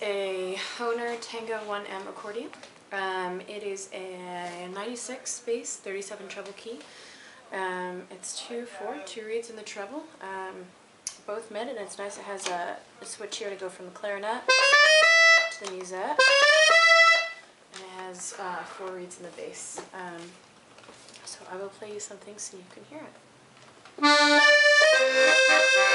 a Hohner Tango 1M accordion. It is a 96 bass, 37 treble key. It's 2/4, two reeds in the treble, both mid, and it's nice. It has a switch here to go from the clarinet to the musette, and it has 4 reeds in the bass. So I will play you something so you can hear it.